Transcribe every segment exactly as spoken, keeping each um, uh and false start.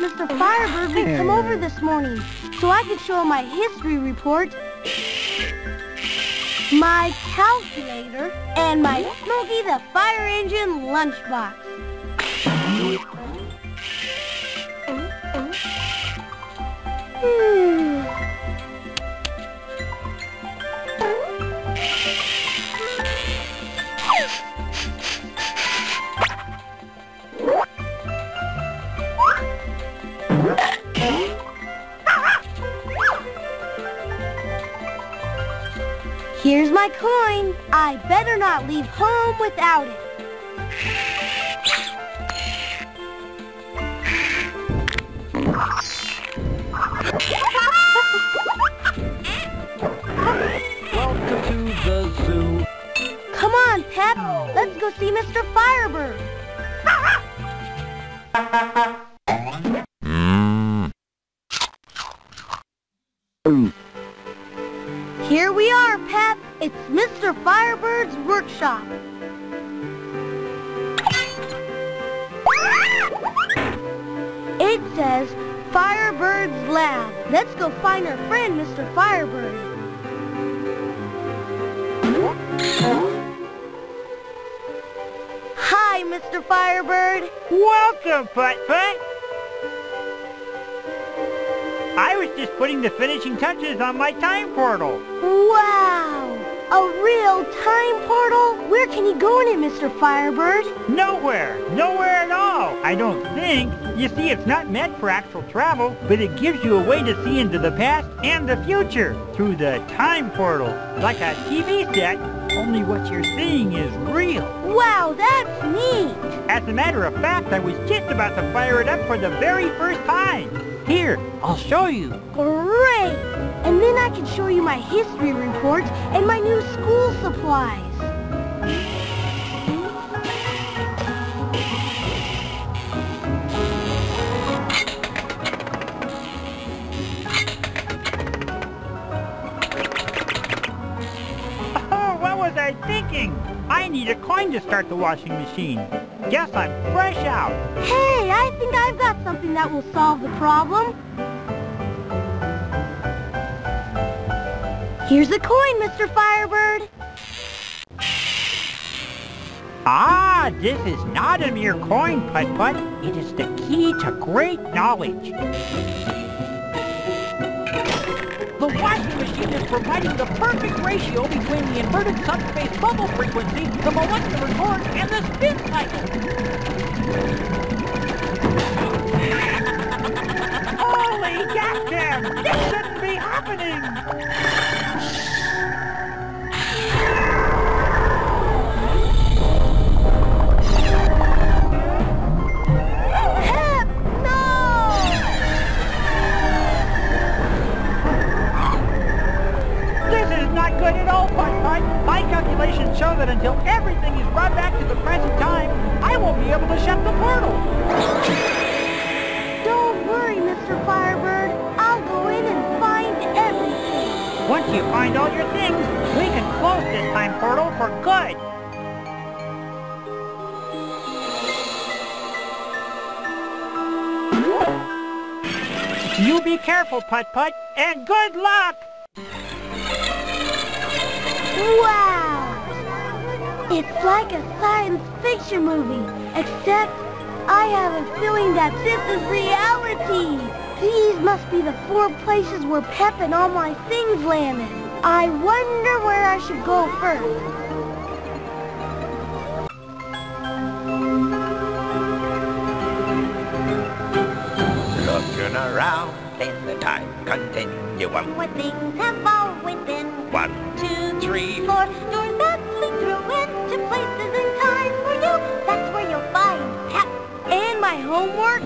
Mister Firebird would come over this morning so I could show him my history report, my calculator, and my Smokey the Fire Engine lunchbox. Here's my coin. I better not leave home without it. Welcome to the zoo. Come on, Pep. Let's go see Mister Firebird. Mm. Mm. Here we are, Pep. It's Mister Firebird's workshop. It says, Firebird's Lab. Let's go find our friend, Mister Firebird. Hi, Mister Firebird. Welcome, Putt-Putt. I was just putting the finishing touches on my time portal. Wow! A real time portal? Where can you go in it, Mister Firebird? Nowhere! Nowhere at all! I don't think. You see, it's not meant for actual travel, but it gives you a way to see into the past and the future through the time portal. Like a T V set, only what you're seeing is real. Wow, that's neat! As a matter of fact, I was just about to fire it up for the very first time. Here, I'll show you. Great! And then I can show you my history report and my new school supplies. Oh, what was I thinking? I need a coin to start the washing machine. Guess I'm fresh out. Hey, I think I've got something that will solve the problem. Here's a coin, Mister Firebird. Ah, this is not a mere coin, Putt-Putt. It is the key to great knowledge. The washing machine is providing the perfect ratio between the inverted subspace bubble frequency, the molecular torque, and the spin cycle. Holy goddamn! This shouldn't be happening! At all, Putt-Putt. My calculations show that until everything is brought back to the present time, I won't be able to shut the portal. Don't worry, Mister Firebird. I'll go in and find everything. Once you find all your things, we can close this time portal for good. You be careful, Putt-Putt, and good luck! Wow! It's like a science fiction movie, except I have a feeling that this is reality. These must be the four places where Pep and all my things landed. I wonder where I should go first. Looking around in the time continuum, what things have always been. One, two, three, four. You're rattling through into places in time for you. That's where you'll find Pep. And my homework.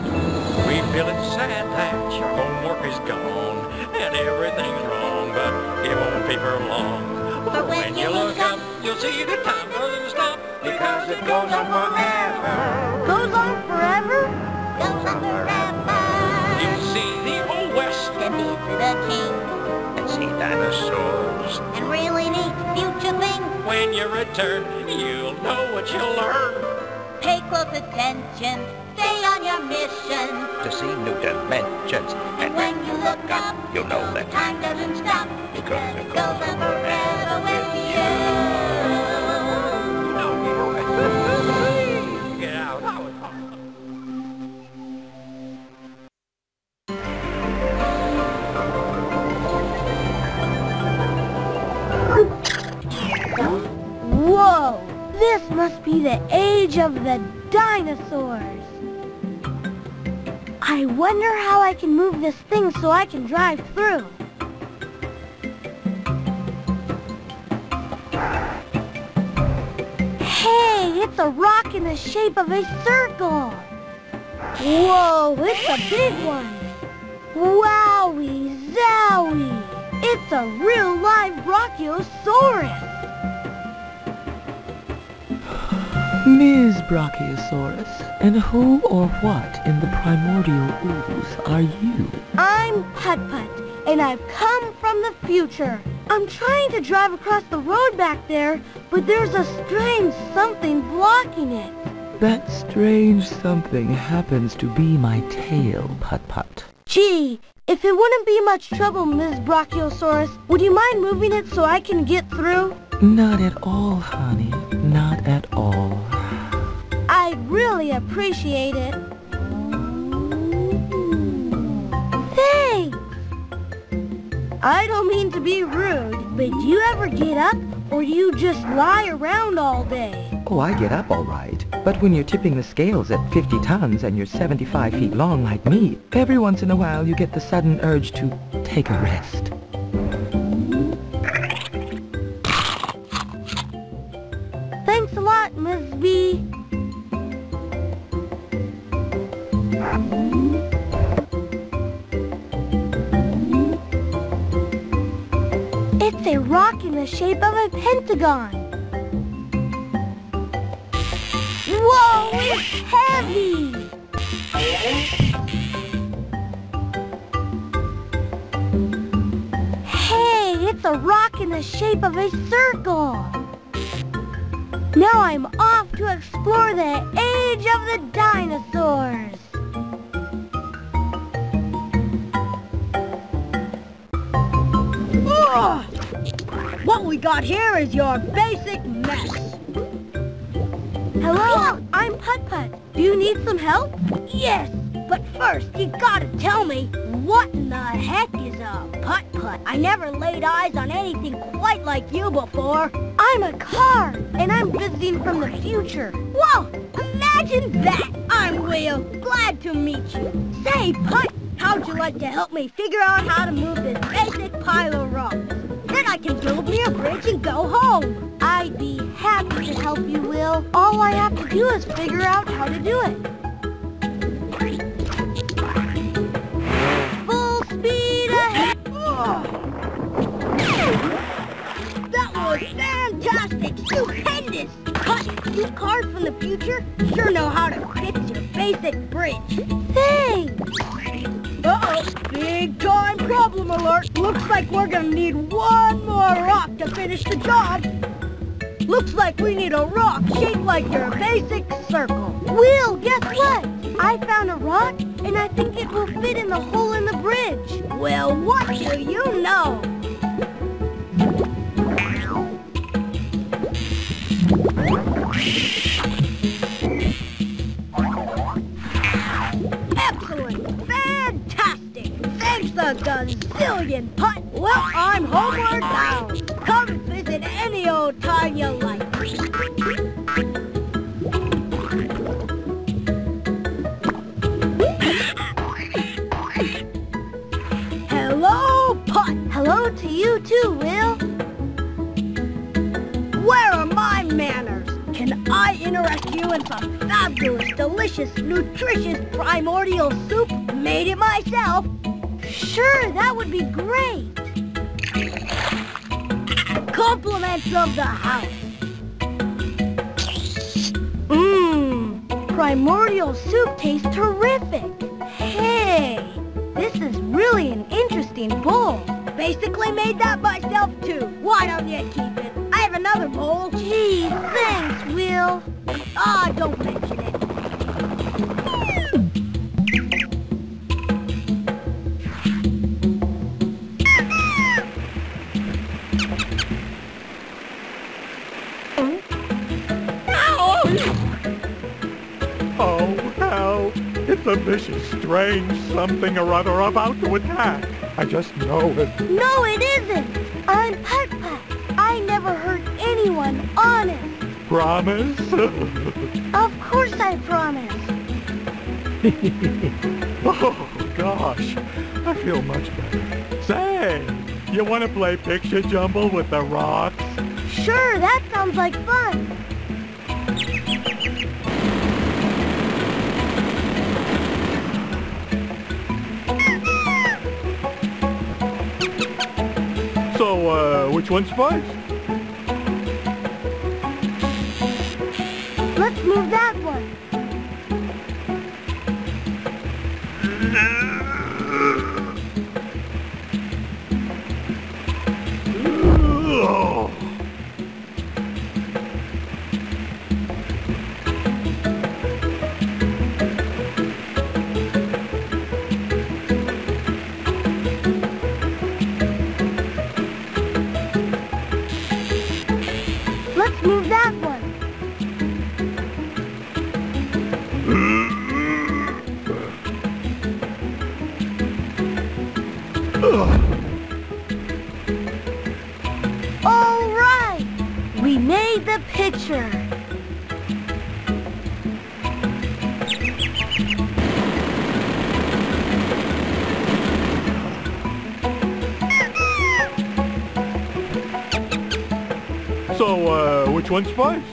We feeling sad that your homework is gone and everything's wrong, but it won't be for long. But when you look up, you'll see the time doesn't stop, because it goes on forever. Goes on forever? Goes on forever. You see the old west and meet the king and see dinosaurs and really neat future things. When you return, you'll know what you'll learn. Pay close attention, stay on your mission to see new dimensions. And when you look up, you'll know that time doesn't stop, because it goes on forever with you. Get out. Whoa! This must be the age of the dinosaurs. I wonder how I can move this thing so I can drive through. Hey, it's a rock in the shape of a circle. Whoa, it's a big one. Wowie, zowie. It's a real live Brachiosaurus. Miz Brachiosaurus, and who or what in the primordial ooze are you? I'm Putt-Putt, and I've come from the future. I'm trying to drive across the road back there, but there's a strange something blocking it. That strange something happens to be my tail, Putt-Putt. Gee, if it wouldn't be much trouble, Miz Brachiosaurus, would you mind moving it so I can get through? Not at all, honey. Not at all. I really appreciate it. Thanks! I don't mean to be rude, but do you ever get up, or do you just lie around all day? Oh, I get up all right. But when you're tipping the scales at fifty tons and you're seventy-five feet long like me, every once in a while you get the sudden urge to take a rest. Thanks a lot, Miz B. It's a rock in the shape of a pentagon. Whoa, it's heavy! Hey, it's a rock in the shape of a circle. Now I'm off to explore the age of the dinosaurs. Ugh. What we got here is your basic mess. Hello, I'm Putt-Putt. Do you need some help? Yes, but first you gotta tell me what in the heck is a putt-putt? I never laid eyes on anything quite like you before. I'm a car, and I'm visiting from the future. Whoa! Imagine that! I'm Will. Glad to meet you. Say, Putt, how'd you like to help me figure out how to move this basic pile of rocks? Then I can build me a bridge and go home. I'd be happy to help you, Will. All I have to do is figure out how to do it. Full speed ahead! That was fantastic! Stupendous! But you cars from the future sure know how to fix your basic bridge. Thanks! Uh-oh, big time problem alert. Looks like we're gonna need one more rock to finish the job. Looks like we need a rock shaped like your basic circle. Will, guess what? I found a rock, and I think it will fit in the hole in the bridge. Well, what do you know? Excellent. Fantastic! Thanks a gazillion, Putt. Well, I'm homeward bound. Come visit any old time you like. Hello, Putt. Hello to you too, Will. Where are my manners? Can I interest you in some fabulous, delicious, nutritious primordial soup? made it myself. Sure, that would be great. Compliments of the house. Mmm, primordial soup tastes terrific. Hey, this is really an interesting bowl. Basically made that myself too. Why don't you keep it? I have another bowl. Gee, thanks, Will. Ah, oh, don't mention it. It's a vicious, strange something or other about to attack. I just know it. No, it isn't. I'm Putt-Putt. I never hurt anyone, honest. Promise? Of course I promise. Oh, gosh. I feel much better. Say, you want to play picture jumble with the rocks? Sure, that sounds like fun. So, uh, which one's first? Let's move that one. Which one's first?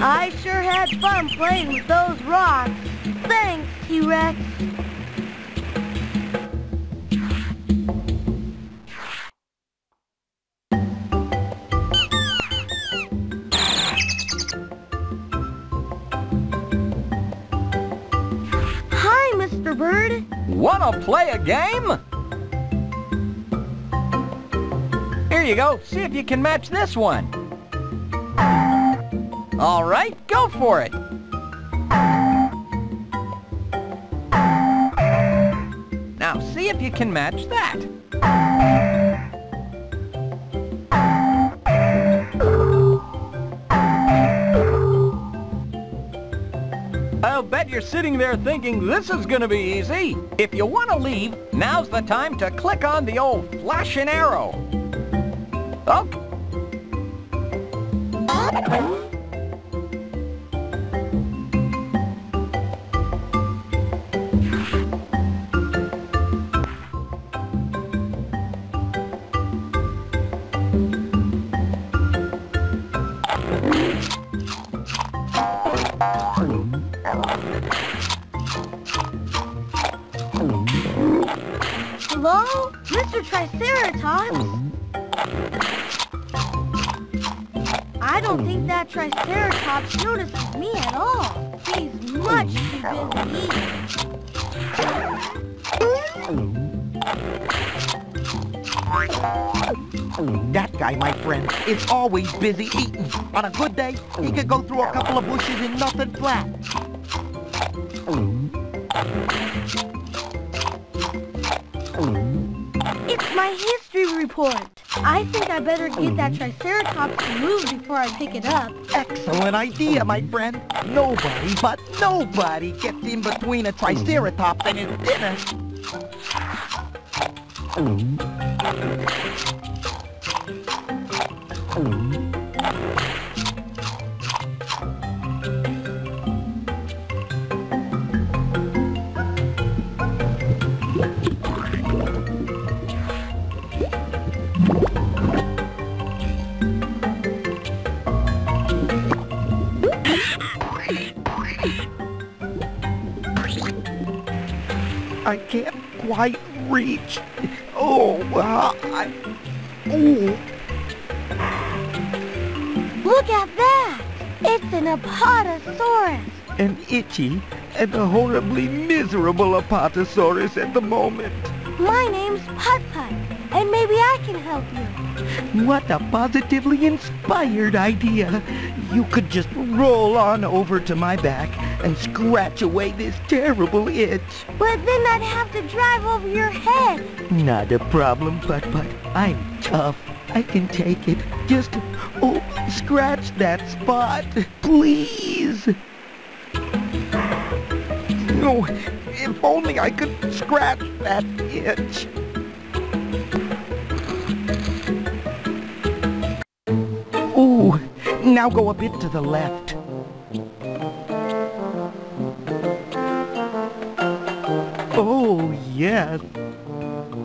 I sure had fun playing with those rocks. Thanks, T-Rex. Play a game? Here you go. See if you can match this one. All right, go for it. Now see if you can match that. I'll bet you're sitting there thinking this is gonna be easy. If you want to leave, now's the time to click on the old flashing arrow. Up. Hello? Mister Triceratops? I don't think that Triceratops notices me at all. He's much too busy. That guy, my friend, is always busy eating. On a good day, he could go through a couple of bushes and nothing flat. It's my history report. I think I better get that Triceratops to move before I pick it up. Excellent idea, my friend. Nobody, but nobody gets in between a Triceratops and his dinner. I can't quite reach. Oh, uh, I... Ooh. Look at that! It's an apatosaurus! An itchy and a horribly miserable apatosaurus at the moment. My name's Putt-Putt, and maybe I can help you. What a positively inspired idea! You could just roll on over to my back and scratch away this terrible itch. But then I'd have to drive over your head. Not a problem, Putt-Putt. I'm tough. I can take it. Just, oh, scratch that spot, please. No, if only I could scratch that itch. Ooh, now go a bit to the left. Oh, yes.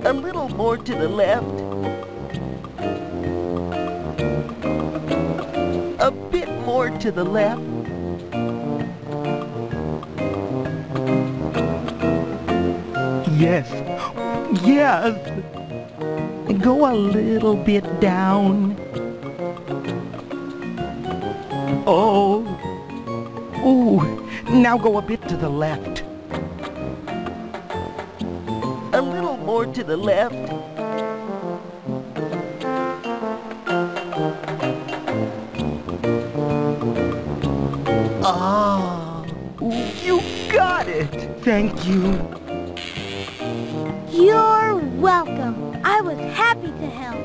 A little more to the left. A bit more to the left. Yes, yes. Go a little bit down. Oh, ooh. Now go a bit to the left. A little more to the left. Ah, you got it. Thank you. You're welcome. I was happy to help.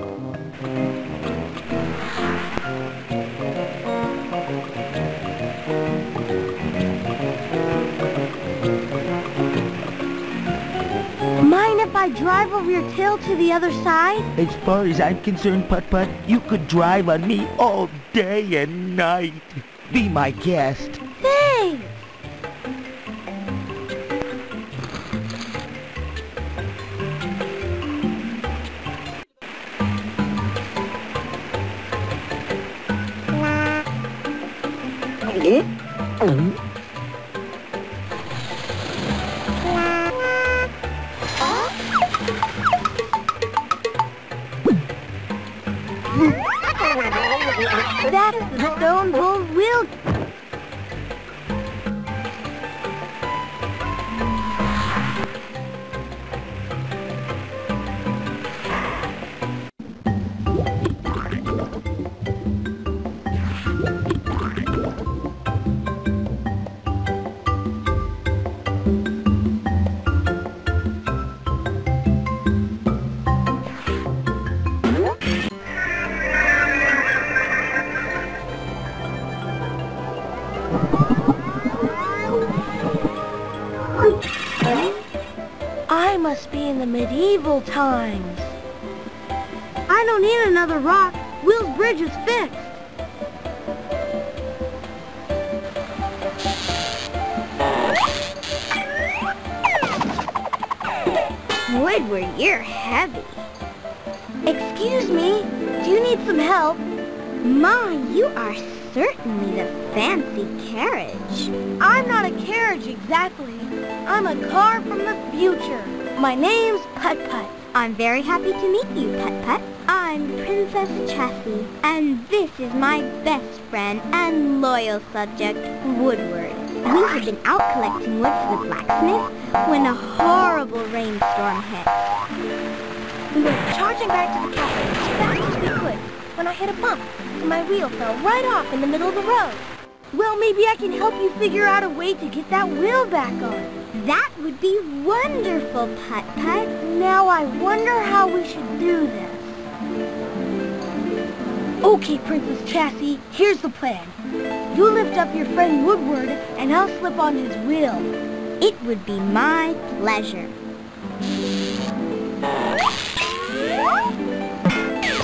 Mind if I drive over your tail to the other side? As far as I'm concerned, Putt-Putt, you could drive on me all day and night. Be my guest. Thanks! That's the stone bull wheel. Medieval times. I don't need another rock. Will's bridge is fixed. Woodward, you're heavy. Excuse me, do you need some help? Ma, you are certainly the fancy carriage. I'm not a carriage exactly. I'm a car from the future. My name's Putt-Putt. I'm very happy to meet you, Putt-Putt. I'm Princess Chassie, and this is my best friend and loyal subject, Woodward. We had been out collecting wood for the blacksmith when a horrible rainstorm hit. We were charging back to the castle as fast as we could when I hit a bump, and my wheel fell right off in the middle of the road. Well, maybe I can help you figure out a way to get that wheel back on. That would be wonderful, Putt-Putt. Now I wonder how we should do this. Okay, Princess Chassie, here's the plan. You lift up your friend Woodward, and I'll slip on his wheel. It would be my pleasure.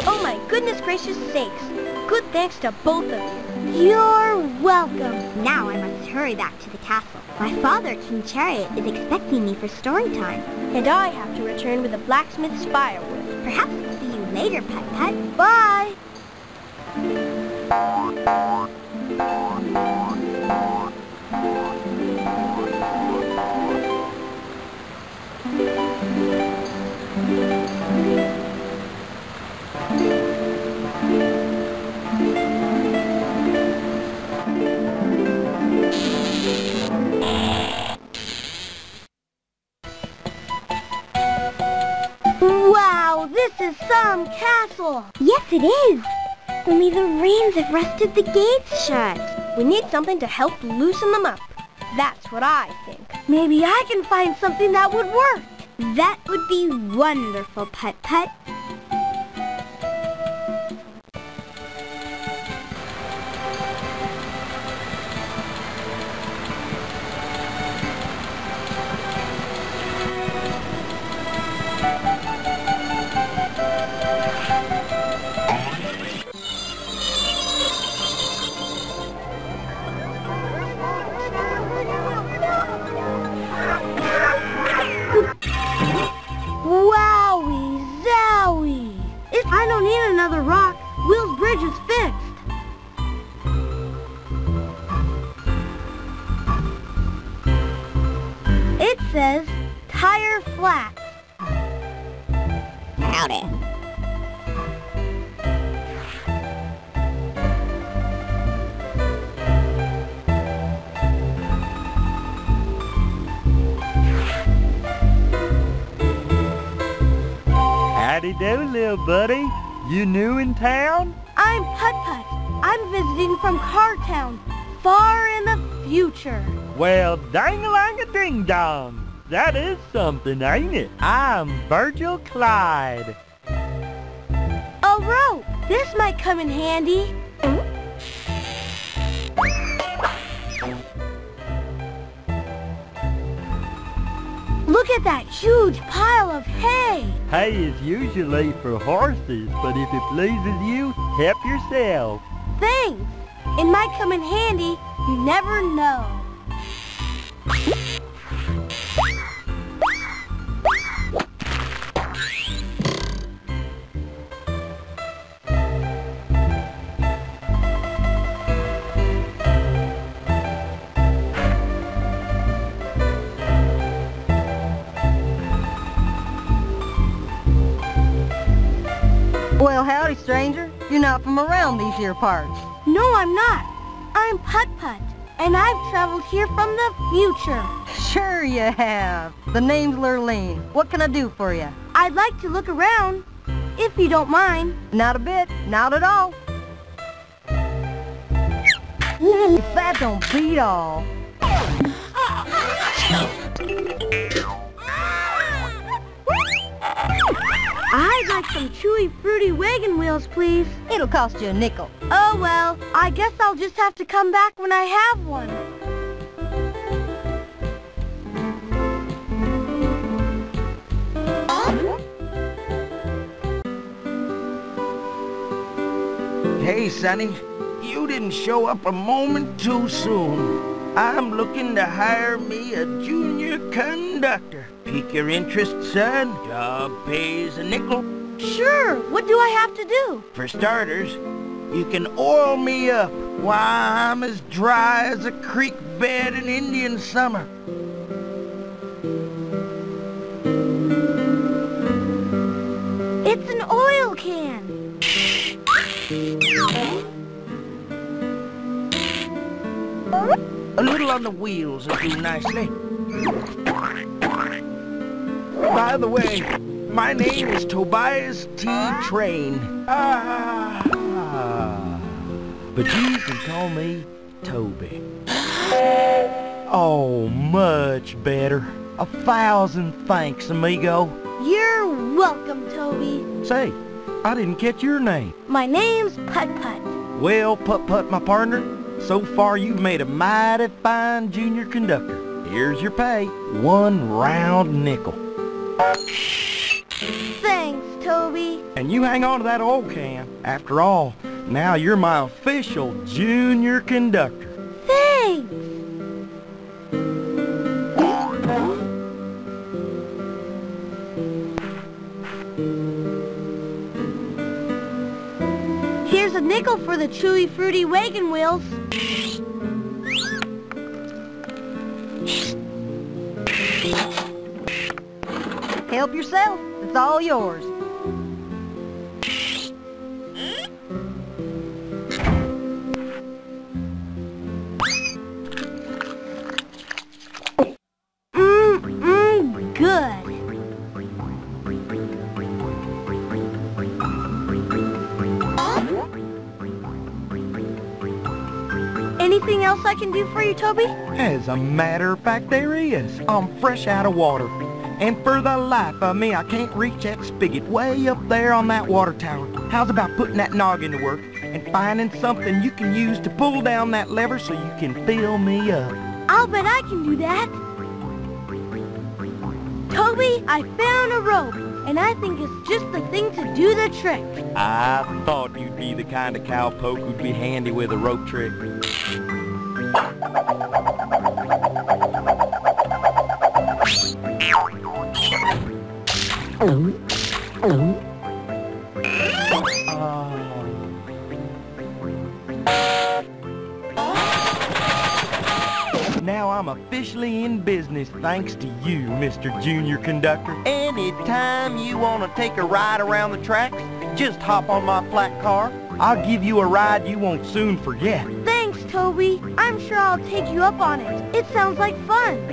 Oh my goodness gracious sakes. Good thanks to both of you. You're welcome. Now I must hurry back to the castle. My father, King Chariot, is expecting me for story time. And I have to return with the blacksmith's firewood. Perhaps we'll see you later, Putt-Putt. Bye! cool. Yes, it is. Only the rains have rusted the gates shut. We need something to help loosen them up. That's what I think. Maybe I can find something that would work. That would be wonderful, Putt-Putt. Tire Flat. Howdy. Howdy-do, little buddy. You new in town? I'm Putt-Putt. I'm visiting from Car Town, far in the future. Well, dang-a-lang-a-ding-dong. That is something, ain't it? I'm Virgil Clyde. A rope! This might come in handy. Look at that huge pile of hay! Hay is usually for horses, but if it pleases you, help yourself. Thanks! It might come in handy. You never know. Well, howdy, stranger. You're not from around these here parts. No, I'm not. I'm Putt-Putt, and I've traveled here from the future. Sure you have. The name's Lurleen. What can I do for you? I'd like to look around, if you don't mind. Not a bit. Not at all. If that don't beat all. I'd like some chewy, fruity wagon wheels, please. It'll cost you a nickel. Oh, well, I guess I'll just have to come back when I have one. Hey, Sonny. You didn't show up a moment too soon. I'm looking to hire me a junior conductor. Pique your interest, son. Job pays a nickel. Sure. What do I have to do? For starters, you can oil me up while I'm as dry as a creek bed in Indian summer. It's an oil can. A little on the wheels will do nicely. By the way, my name is Tobias T. Train. Ah, ah. But you can call me Toby. Oh, much better. A thousand thanks, amigo. You're welcome, Toby. Say, I didn't catch your name. My name's Putt-Putt. Well, Putt-Putt, my partner, so far you've made a mighty fine junior conductor. Here's your pay. One round nickel. Thanks, Toby. And you hang on to that old can. After all, now you're my official junior conductor. Thanks. Here's a nickel for the chewy fruity wagon wheels. Help yourself. It's all yours. Mm-mm, good. Anything else I can do for you, Toby? As a matter of fact, there is. I'm fresh out of water. And for the life of me, I can't reach that spigot way up there on that water tower. How's about putting that noggin to work and finding something you can use to pull down that lever so you can fill me up? I'll bet I can do that. Toby, I found a rope, and I think it's just the thing to do the trick. I thought you'd be the kind of cowpoke who'd be handy with a rope trick. Hello? Hello? Uh... Now I'm officially in business thanks to you, Mister Junior Conductor. Anytime you want to take a ride around the tracks, just hop on my flat car. I'll give you a ride you won't soon forget. Thanks, Toby. I'm sure I'll take you up on it. It sounds like fun.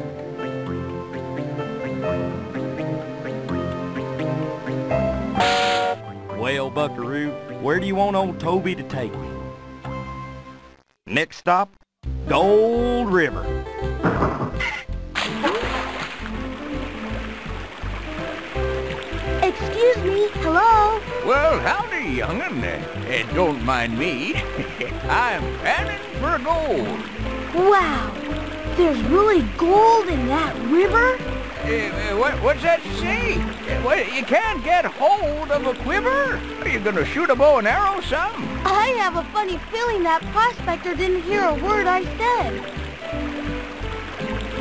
Well, Buckaroo, where do you want old Toby to take me? Next stop, Gold River. Excuse me, hello? Well, howdy, young'un. Uh, don't mind me. I'm panning for gold. Wow, there's really gold in that river? Uh, what, what's that you say? Uh, what, you can't get hold of a quiver? Are you gonna shoot a bow and arrow some? I have a funny feeling that prospector didn't hear a word I said.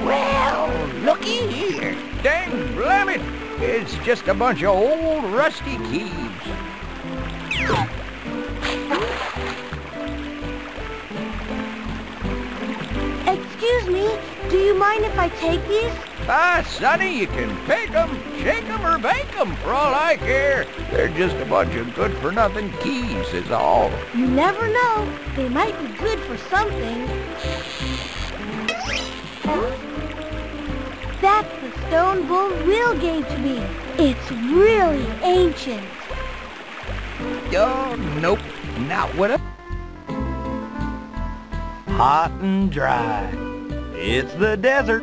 Well, looky here. Dang blammit! It's just a bunch of old rusty keys. Excuse me, do you mind if I take these? Ah, sonny, you can pick them, shake them, or bake them, for all I care. They're just a bunch of good-for-nothing keys, is all. You never know. They might be good for something. That's the stone Bull Will gave to me. It's really ancient. Oh, nope. Not what a... Hot and dry. It's the desert.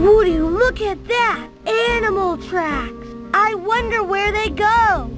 Woody, look at that! Animal tracks! I wonder where they go!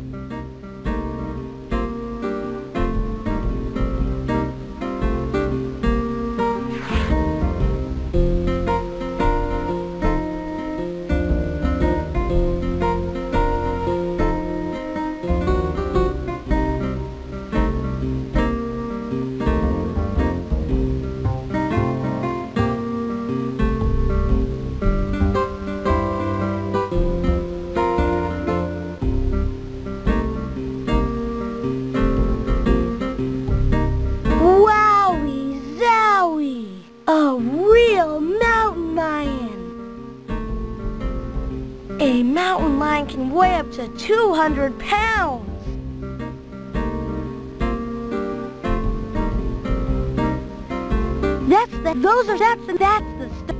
To two hundred pounds. That's the, those are, that's the, that's the stuff.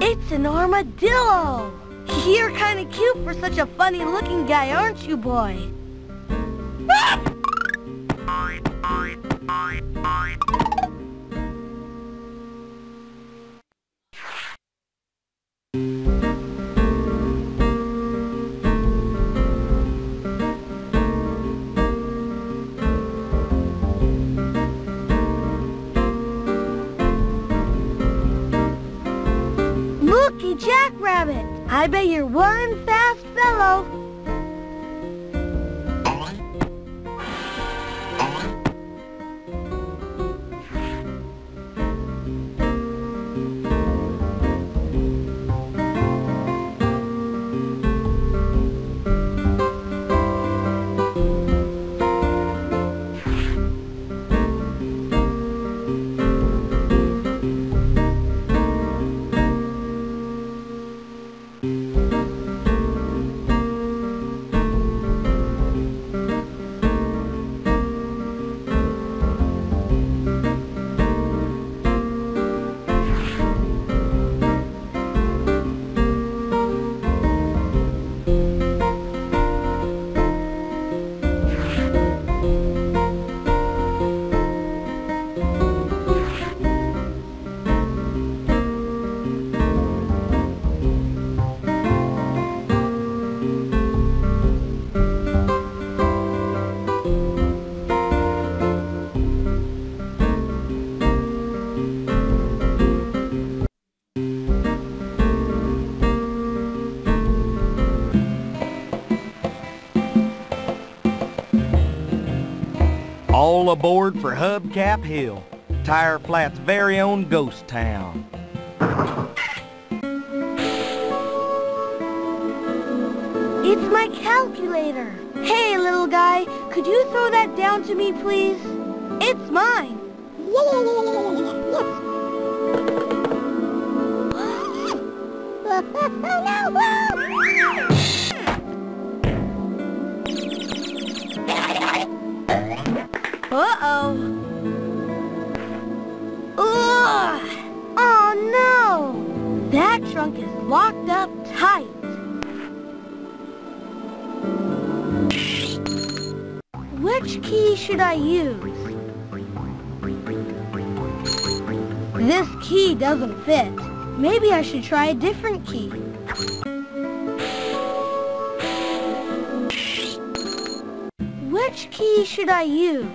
It's an armadillo. You're kind of cute for such a funny-looking guy, aren't you, boy? Ah! Looky, Jackrabbit! I bet you're one fast fellow. All aboard for Hubcap Hill, Tire Flat's very own ghost town. It's my calculator. Hey, little guy, could you throw that down to me, please? It's mine. Uh-oh. Ugh. Oh, no. That trunk is locked up tight. Which key should I use? This key doesn't fit. Maybe I should try a different key. Which key should I use?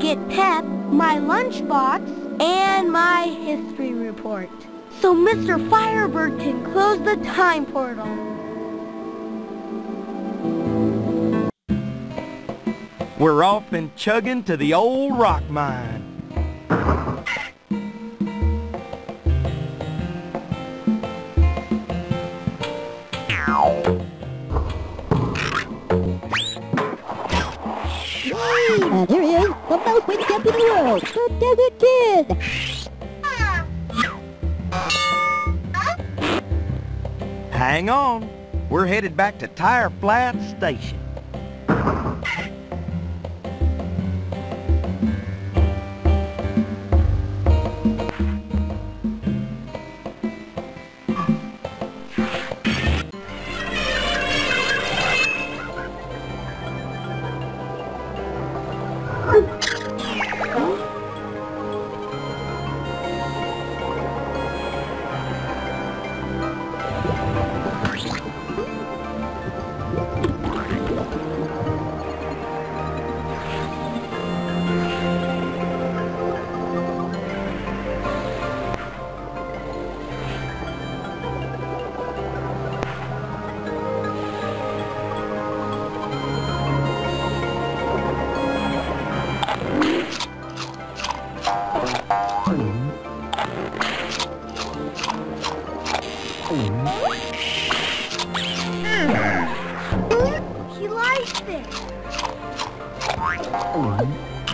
Get Pep, my lunchbox, and my history report, so Mister Firebird can close the time portal. We're off and chugging to the old rock mine. And here he is, the most wicked champion in the world, the Desert Kid! Hang on, we're headed back to Tire Flat Station.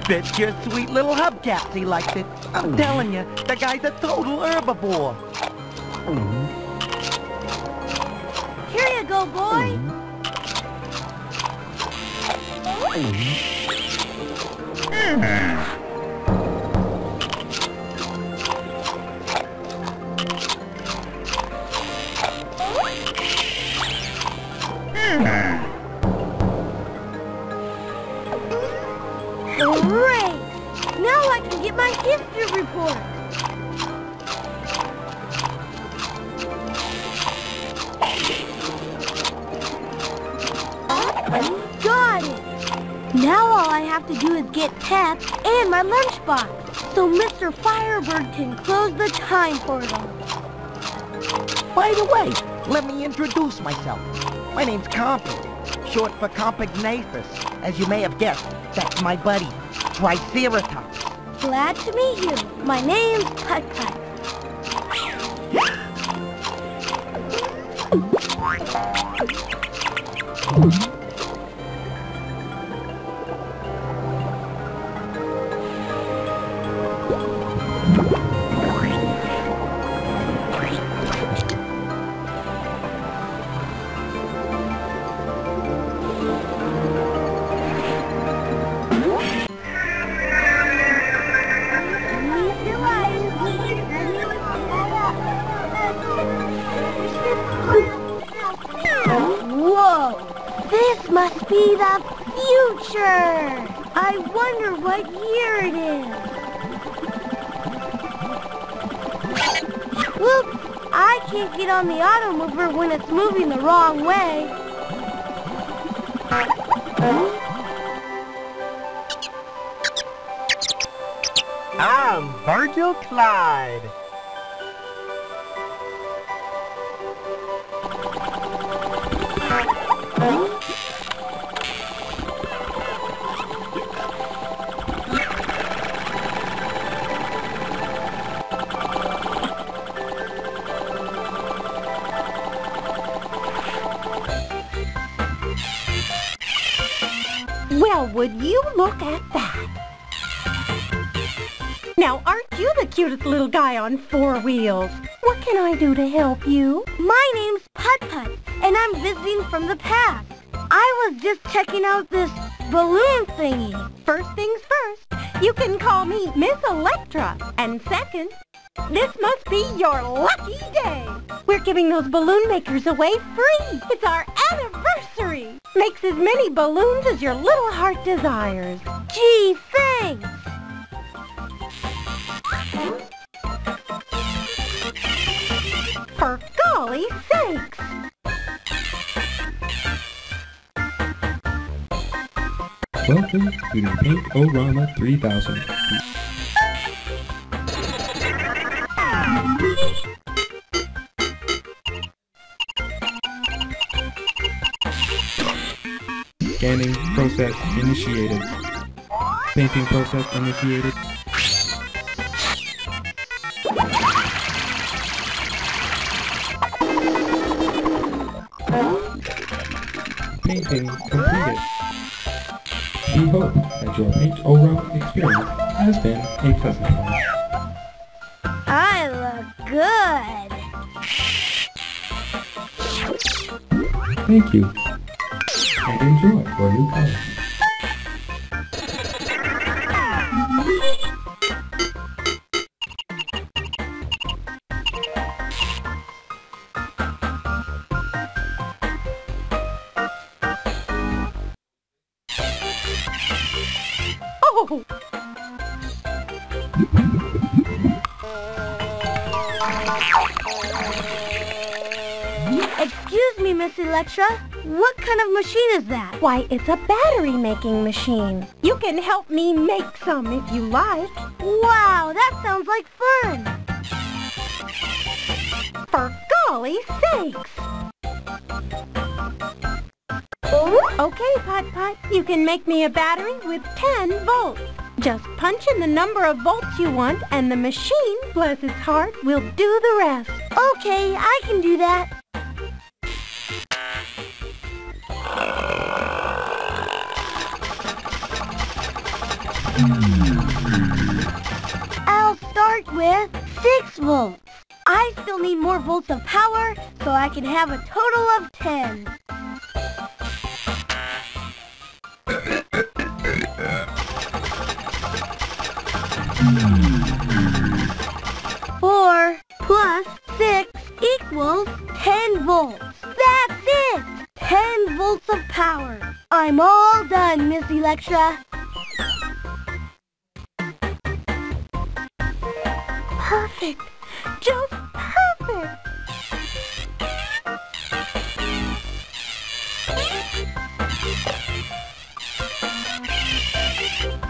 That's just sweet little Hubcaps, he likes it. I'm telling you, the guy's a total herbivore. Here you go, boy. Great! Now I can get my history report! Got it! Now all I have to do is get Pep and my lunchbox, so Mister Firebird can close the time portal. By the way, let me introduce myself. My name's Compa, short for Compagnathus. As you may have guessed, that's my buddy, Triceratops. Glad to meet you. My name's Putt-Putt. I wonder what year it is. Look, I can't get on the automover when it's moving the wrong way. Huh? I'm Virgil Clyde. Well, would you look at that? Now, aren't you the cutest little guy on four wheels? What can I do to help you? My name's Putt-Putt, and I'm visiting from the past. I was just checking out this balloon thingy. First things first, you can call me Miss Electra. And second, this must be your lucky day. We're giving those balloon makers away free. It's our anniversary. Makes as many balloons as your little heart desires. Gee, thanks. For golly sakes! Welcome to the Paint-O-Rama three thousand. Scanning process initiated. Painting process initiated. Painting completed. We hope that your Paint-O-Rama experience has been a pleasant one. I look good. Thank you. And enjoy your new color. Excuse me, Miss Electra. What kind of machine is that? Why, it's a battery-making machine. You can help me make some if you like. Wow, that sounds like fun. For golly sakes! Okay, Putt-Putt, you can make me a battery with ten volts. Just punch in the number of volts you want, and the machine, bless its heart, will do the rest. Okay, I can do that. I'll start with six volts. I still need more volts of power, so I can have a total of ten. four plus six equals ten volts. That's it! ten volts of power. I'm all done, Miss Electra. Perfect. Just perfect.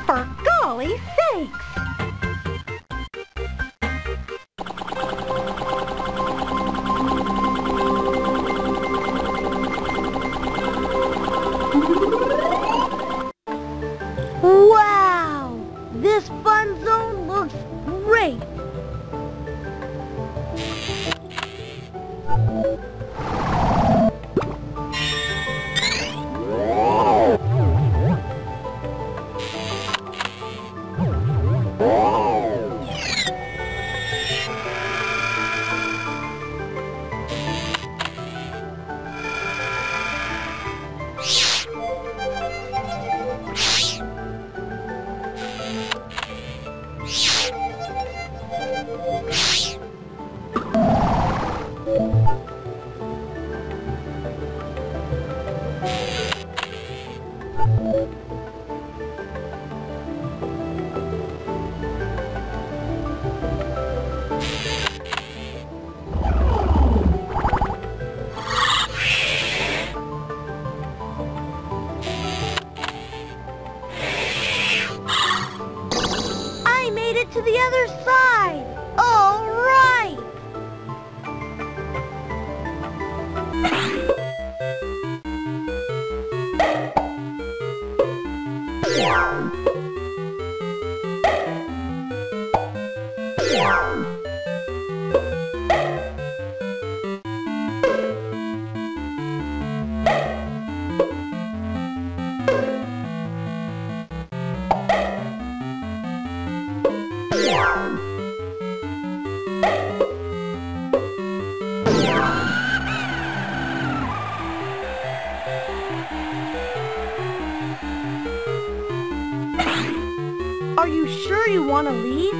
For golly sakes! you want to leave?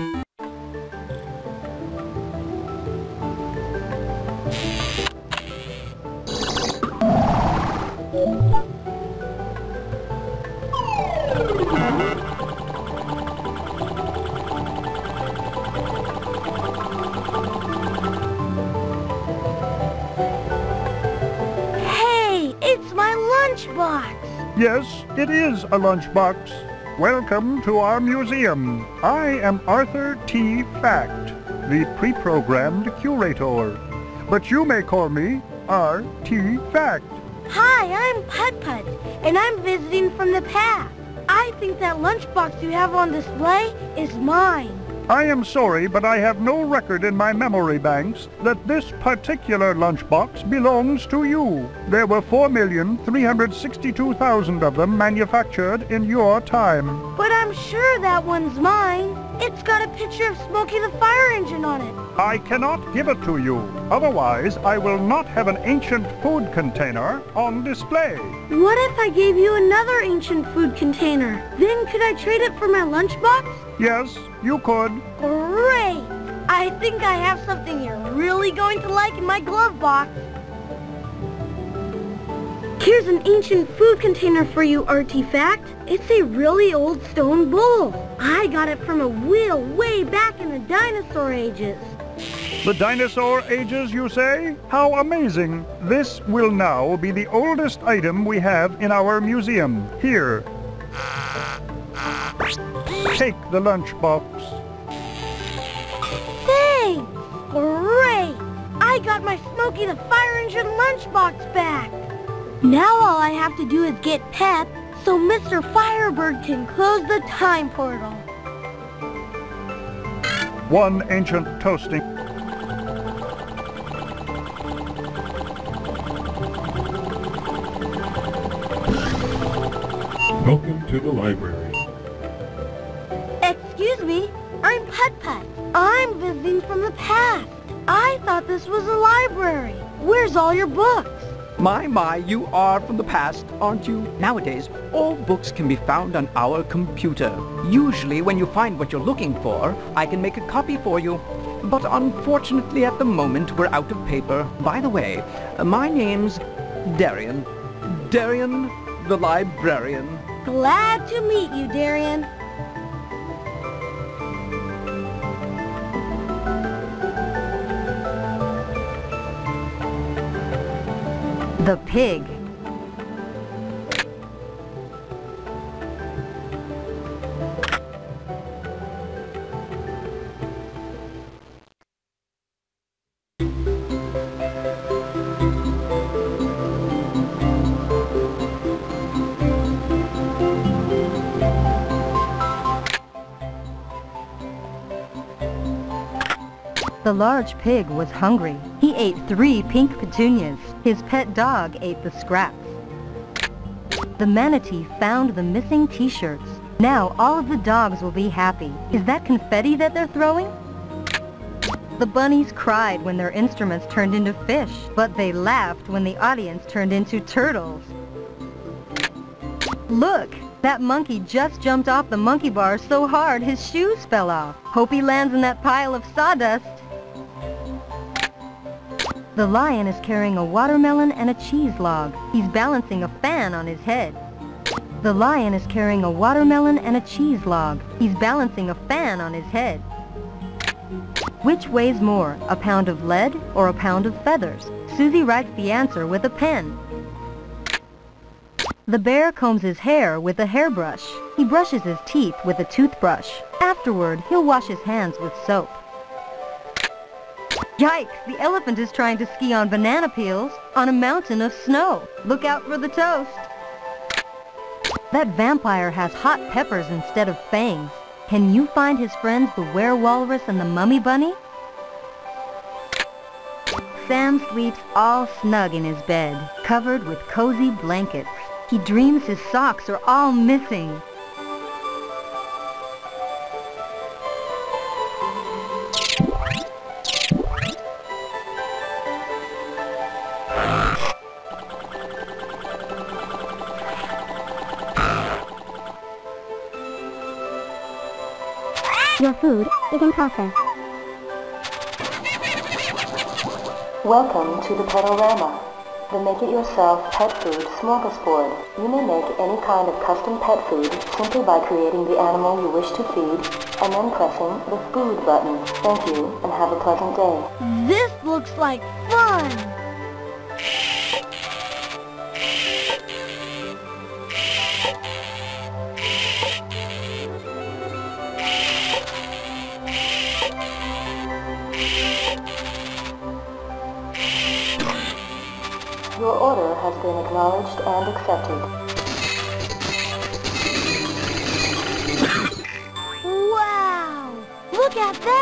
Yes, it is a lunchbox. Welcome to our museum. I am Arthur T. Fact, the pre-programmed curator. But you may call me R T Fact. Hi, I'm Putt-Putt, and I'm visiting from the past. I think that lunchbox you have on display is mine. I am sorry, but I have no record in my memory banks that this particular lunchbox belongs to you. There were four million three hundred sixty-two thousand of them manufactured in your time. But I'm sure that one's mine. It's got a picture of Smokey the Fire Engine on it. I cannot give it to you. Otherwise, I will not have an ancient food container on display. What if I gave you another ancient food container? Then could I trade it for my lunchbox? Yes, you could. Great! I think I have something you're really going to like in my glove box. Here's an ancient food container for you, Artifact. It's a really old stone bowl. I got it from a wheel way back in the dinosaur ages. The dinosaur ages, you say? How amazing! This will now be the oldest item we have in our museum. Here. Take the lunchbox. Thanks! Great! I got my Smokey the Fire Engine lunchbox back! Now all I have to do is get Pep, so Mister Firebird can close the time portal. One ancient toasting. Welcome to the library. Excuse me, I'm Putt-Putt. I'm visiting from the past. I thought this was a library. Where's all your books? My, my, you are from the past, aren't you? Nowadays, all books can be found on our computer. Usually, when you find what you're looking for, I can make a copy for you. But unfortunately, at the moment, we're out of paper. By the way, my name's Darian. Darian the Librarian. Glad to meet you, Darian. The pig. The large pig was hungry. He ate three pink petunias. His pet dog ate the scraps. The manatee found the missing t-shirts. Now all of the dogs will be happy. Is that confetti that they're throwing? The bunnies cried when their instruments turned into fish, but they laughed when the audience turned into turtles. Look! That monkey just jumped off the monkey bar so hard his shoes fell off. Hope he lands in that pile of sawdust. The lion is carrying a watermelon and a cheese log. He's balancing a fan on his head. The lion is carrying a watermelon and a cheese log. He's balancing a fan on his head. Which weighs more, a pound of lead or a pound of feathers? Susie writes the answer with a pen. The bear combs his hair with a hairbrush. He brushes his teeth with a toothbrush. Afterward, he'll wash his hands with soap. Yikes! The elephant is trying to ski on banana peels on a mountain of snow. Look out for the toast! That vampire has hot peppers instead of fangs. Can you find his friends the were-walrus and the mummy bunny? Sam sleeps all snug in his bed, covered with cozy blankets. He dreams his socks are all missing. Your food is in process. Welcome to the Pet-O-Rama, the make-it-yourself pet food smorgasbord. You may make any kind of custom pet food simply by creating the animal you wish to feed and then pressing the food button. Thank you and have a pleasant day. This looks like fun! Your order has been acknowledged and accepted. Wow! Look at that!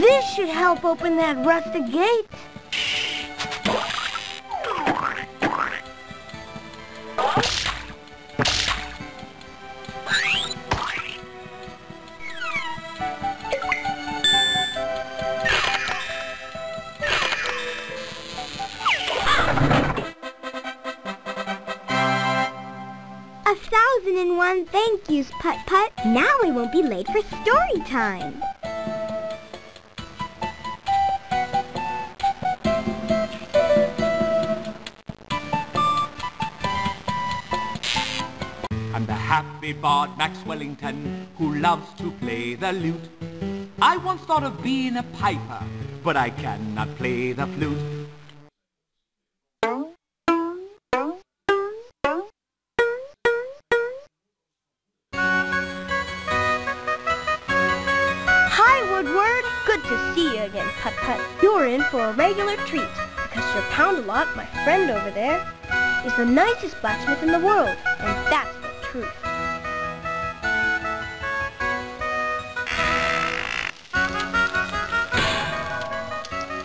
This should help open that rusted gate. A thousand and one thank yous, Putt-Putt. Now we won't be late for story time. Happy bard Max Wellington, who loves to play the lute. I once thought of being a piper, but I cannot play the flute. Hi, Woodward. Good to see you again, Putt-Putt. You're in for a regular treat, because Sir Poundalot, my friend over there, is the nicest blacksmith in the world, and that's the truth.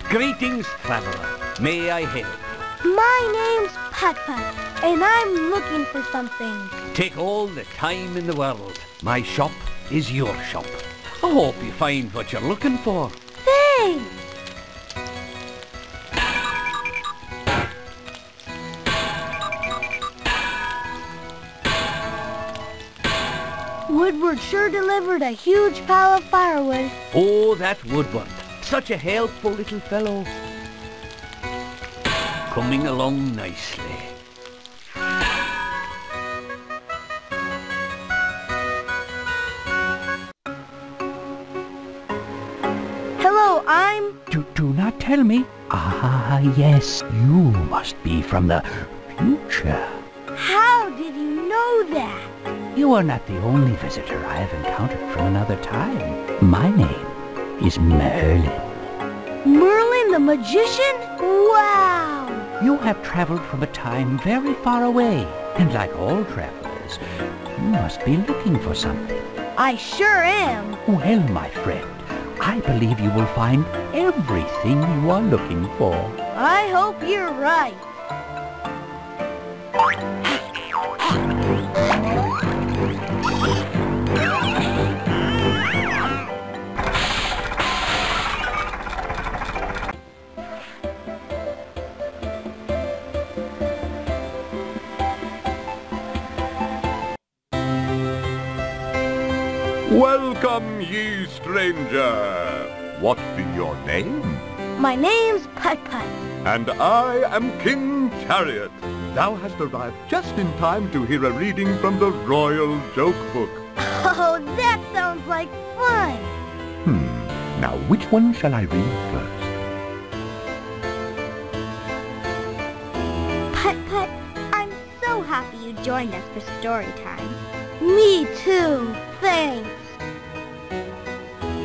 Greetings, traveler. May I help you? My name's Putt-Putt, and I'm looking for something. Take all the time in the world. My shop is your shop. I hope you find what you're looking for. Thanks! Woodward sure delivered a huge pile of firewood. Oh, that Woodward. Such a helpful little fellow. Coming along nicely. Hello, I'm... Do, do not tell me. Ah, yes, you must be from the future. How did you know that? You are not the only visitor I have encountered from another time. My name is Merlin. Merlin the magician? Wow! You have traveled from a time very far away, and like all travelers, you must be looking for something. I sure am! Well, my friend, I believe you will find everything you are looking for. I hope you're right. Welcome, ye stranger. What be your name? My name's Putt-Putt. And I am King Chariot. Thou hast arrived just in time to hear a reading from the Royal Joke Book. Oh, that sounds like fun! Hmm, now which one shall I read first? Putt-Putt, I'm so happy you joined us for story time. Me too, thanks!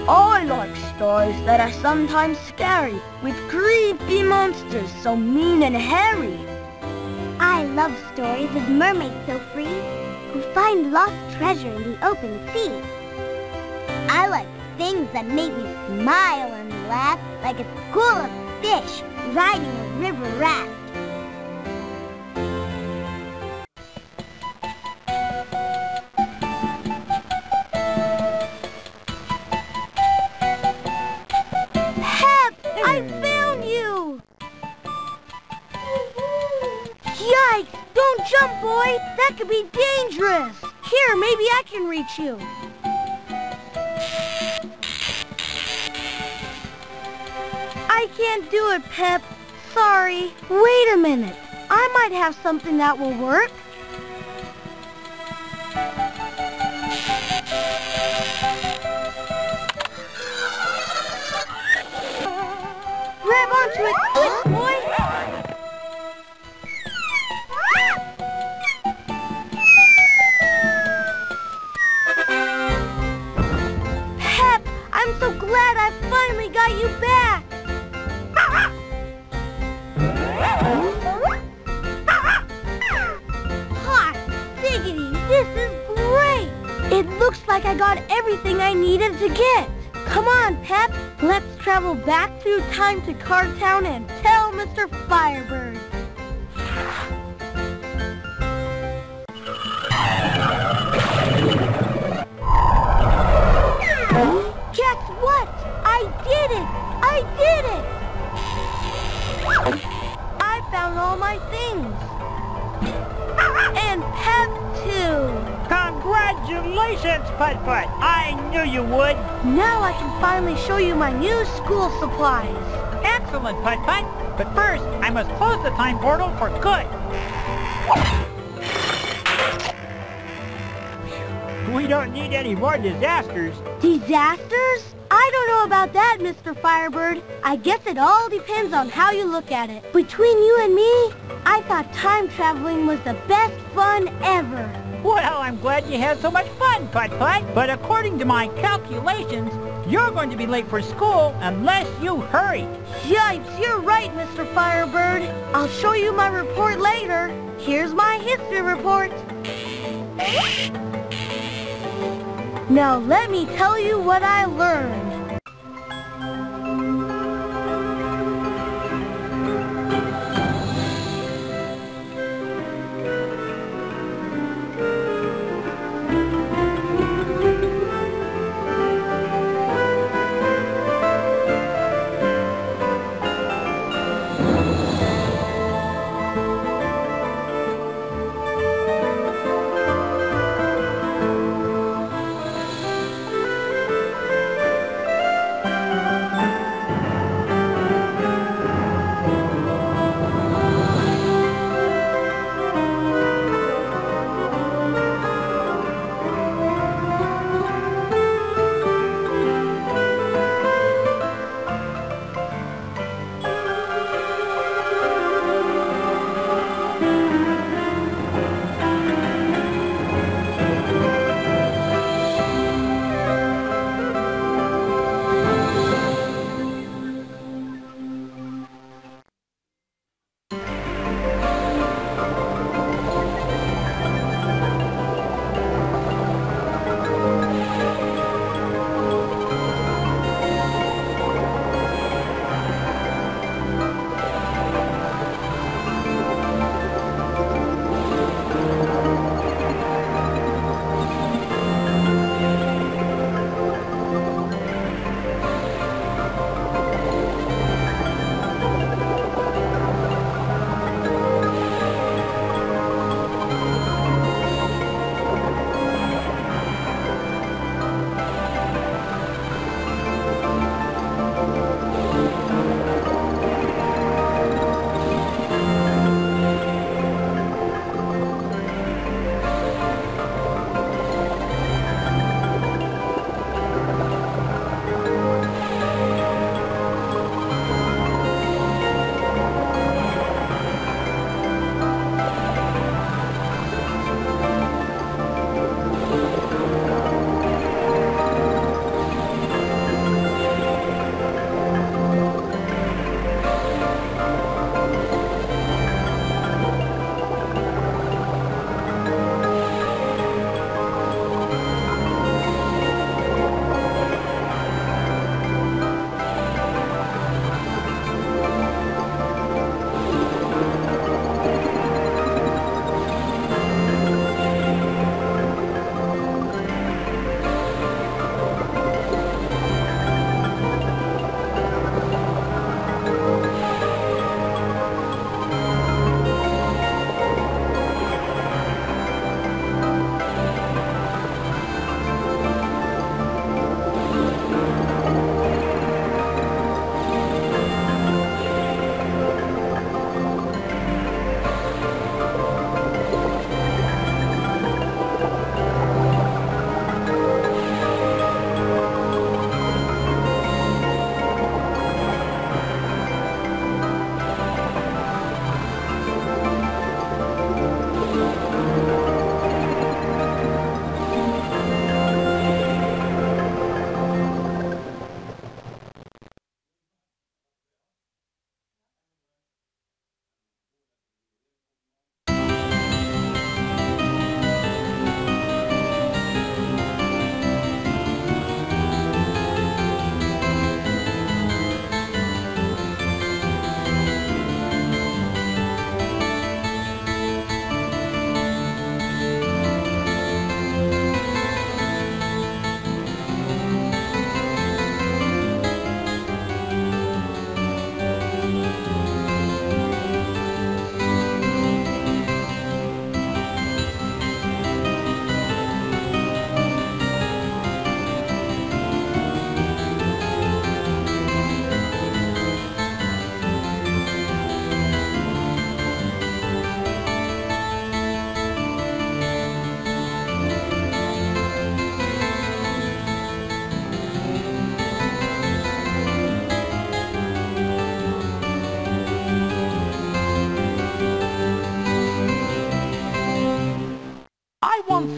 I like stories that are sometimes scary, with creepy monsters so mean and hairy. I love stories of mermaids so free, who find lost treasure in the open sea. I like things that make me smile and laugh, like a school of fish riding a river raft. Jump, boy! That could be dangerous! Here, maybe I can reach you. I can't do it, Pep. Sorry. Wait a minute. I might have something that will work. Grab onto it quick, boy! Glad I finally got you back! Hot diggity, this is great! It looks like I got everything I needed to get! Come on, Pep! Let's travel back through time to Car Town and tell Mister Firebird! I did it! I found all my things. And Pep, too. Congratulations, Putt-Putt. I knew you would. Now I can finally show you my new school supplies. Excellent, Putt-Putt. But first, I must close the time portal for good. We don't need any more disasters. Disasters? I don't know about that, Mister Firebird. I guess it all depends on how you look at it. Between you and me, I thought time traveling was the best fun ever. Well, I'm glad you had so much fun, Putt-Putt. But according to my calculations, you're going to be late for school unless you hurry. Yikes, you're right, Mister Firebird. I'll show you my report later. Here's my history report. Now let me tell you what I learned.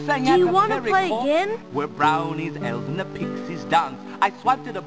sang at the Do you want to play again? Where brownies, elves, and the pixies dance. I swiped at a...